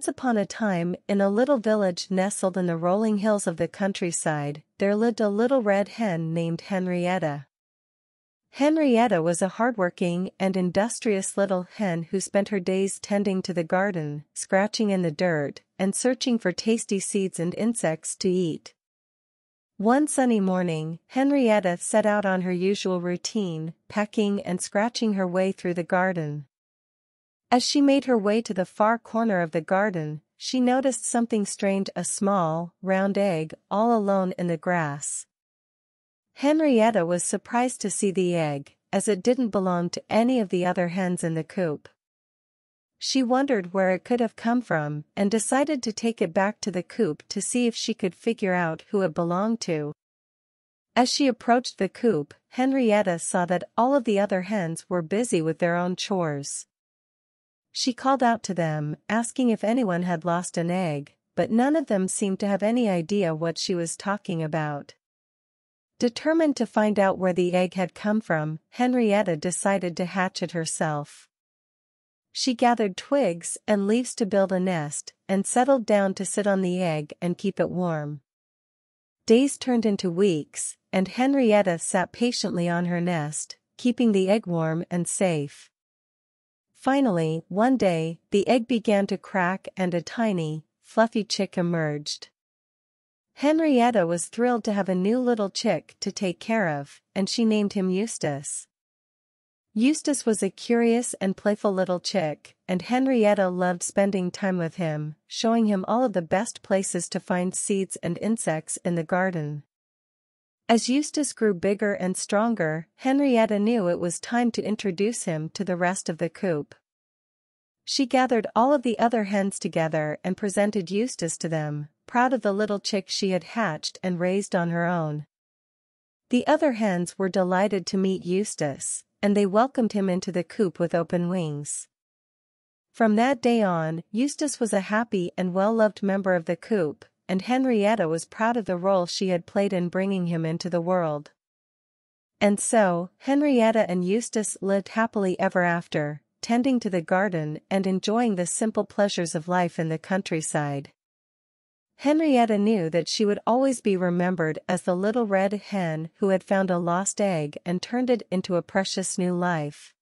Once upon a time, in a little village nestled in the rolling hills of the countryside, there lived a little red hen named Henrietta. Henrietta was a hardworking and industrious little hen who spent her days tending to the garden, scratching in the dirt, and searching for tasty seeds and insects to eat. One sunny morning, Henrietta set out on her usual routine, pecking and scratching her way through the garden. As she made her way to the far corner of the garden, she noticed something strange: a small, round egg, all alone in the grass. Henrietta was surprised to see the egg, as it didn't belong to any of the other hens in the coop. She wondered where it could have come from and decided to take it back to the coop to see if she could figure out who it belonged to. As she approached the coop, Henrietta saw that all of the other hens were busy with their own chores. She called out to them, asking if anyone had lost an egg, but none of them seemed to have any idea what she was talking about. Determined to find out where the egg had come from, Henrietta decided to hatch it herself. She gathered twigs and leaves to build a nest, and settled down to sit on the egg and keep it warm. Days turned into weeks, and Henrietta sat patiently on her nest, keeping the egg warm and safe. Finally, one day, the egg began to crack and a tiny, fluffy chick emerged. Henrietta was thrilled to have a new little chick to take care of, and she named him Eustace. Eustace was a curious and playful little chick, and Henrietta loved spending time with him, showing him all of the best places to find seeds and insects in the garden. As Eustace grew bigger and stronger, Henrietta knew it was time to introduce him to the rest of the coop. She gathered all of the other hens together and presented Eustace to them, proud of the little chick she had hatched and raised on her own. The other hens were delighted to meet Eustace, and they welcomed him into the coop with open wings. From that day on, Eustace was a happy and well-loved member of the coop, and Henrietta was proud of the role she had played in bringing him into the world. And so, Henrietta and Eustace lived happily ever after, tending to the garden and enjoying the simple pleasures of life in the countryside. Henrietta knew that she would always be remembered as the little red hen who had found a lost egg and turned it into a precious new life.